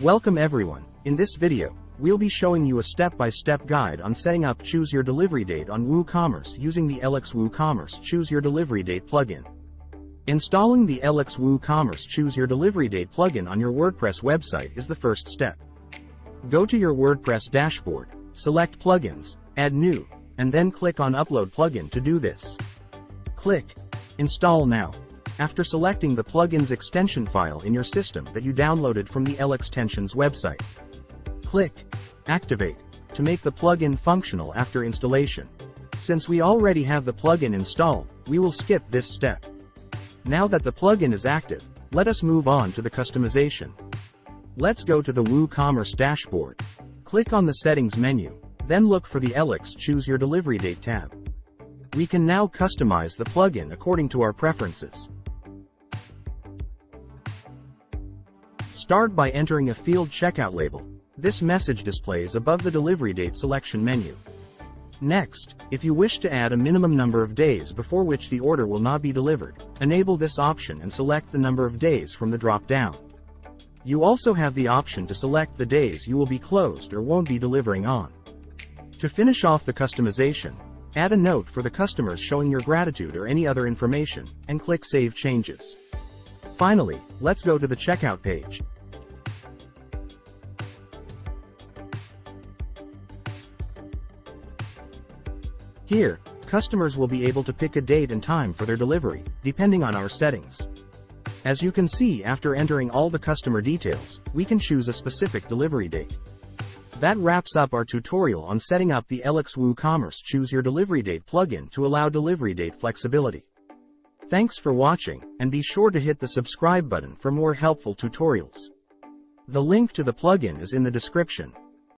Welcome everyone. In this video, we'll be showing you a step-by-step guide on setting up Choose Your Delivery Date on WooCommerce using the ELEX WooCommerce Choose Your Delivery Date plugin. Installing the ELEX WooCommerce Choose Your Delivery Date plugin on your WordPress website is the first step. Go to your WordPress dashboard, select Plugins, Add New, and then click on Upload Plugin to do this. Click Install Now. After selecting the plugin's extension file in your system that you downloaded from the ELEXtensions website. Click Activate to make the plugin functional after installation. Since we already have the plugin installed, we will skip this step. Now that the plugin is active, let us move on to the customization. Let's go to the WooCommerce dashboard. Click on the Settings menu, then look for the ELEX Choose Your Delivery Date tab. We can now customize the plugin according to our preferences. Start by entering a field checkout label. This message displays above the delivery date selection menu. Next, if you wish to add a minimum number of days before which the order will not be delivered, enable this option and select the number of days from the drop-down. You also have the option to select the days you will be closed or won't be delivering on. To finish off the customization, add a note for the customers showing your gratitude or any other information, and click Save Changes. Finally, let's go to the checkout page. Here, customers will be able to pick a date and time for their delivery, depending on our settings. As you can see, after entering all the customer details, we can choose a specific delivery date. That wraps up our tutorial on setting up the ELEX WooCommerce Choose Your Delivery Date plugin to allow delivery date flexibility. Thanks for watching, and be sure to hit the subscribe button for more helpful tutorials. The link to the plugin is in the description.